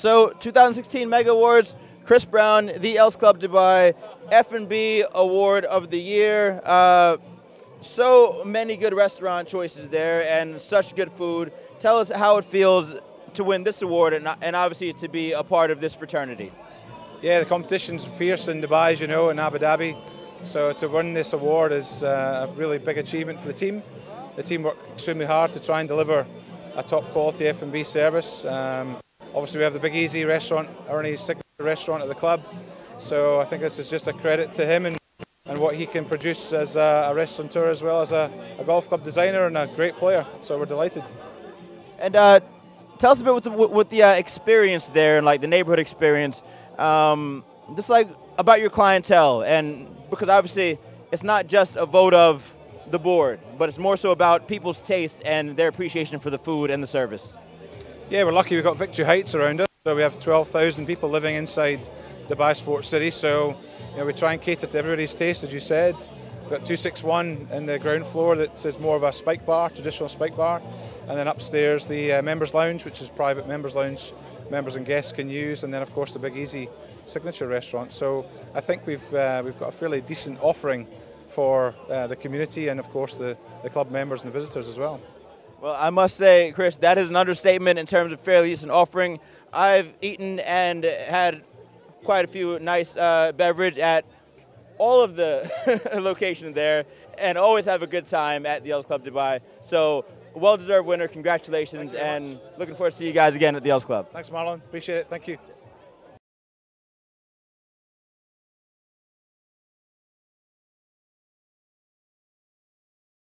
So 2016 MEGA Awards, Chris Brown, the Els Club Dubai, F&B Award of the Year. So many good restaurant choices there and such good food. Tell us how it feels to win this award and obviously to be a part of this fraternity. Yeah, the competition's fierce in Dubai, as you know, in Abu Dhabi. So to win this award is a really big achievement for the team. The team worked extremely hard to try and deliver a top quality F&B service. Obviously we have the Big Easy restaurant, Ernie's signature restaurant at the club. So I think this is just a credit to him and what he can produce as a restaurateur as well as a golf club designer and a great player. So we're delighted. And tell us a bit with the experience there and like the neighborhood experience, just like about your clientele, and because obviously it's not just a vote of the board, but it's more so about people's taste and their appreciation for the food and the service. Yeah, we're lucky we've got Victory Heights around us. So we have 12,000 people living inside Dubai Sports City, so you know, we try and cater to everybody's taste, as you said. We've got 261 in the ground floor that is more of a spike bar, traditional spike bar, and then upstairs the members lounge, which is private members lounge, members and guests can use, and then of course the Big Easy signature restaurant. So I think we've got a fairly decent offering for the community and of course the club members and the visitors as well. Well, I must say, Chris, that is an understatement in terms of fairly decent offering. I've eaten and had quite a few nice beverage at all of the locations there and always have a good time at the Els Club Dubai. So, well-deserved winner, congratulations, and looking forward to see you guys again at the Els Club. Thanks, Marlon. Appreciate it. Thank you.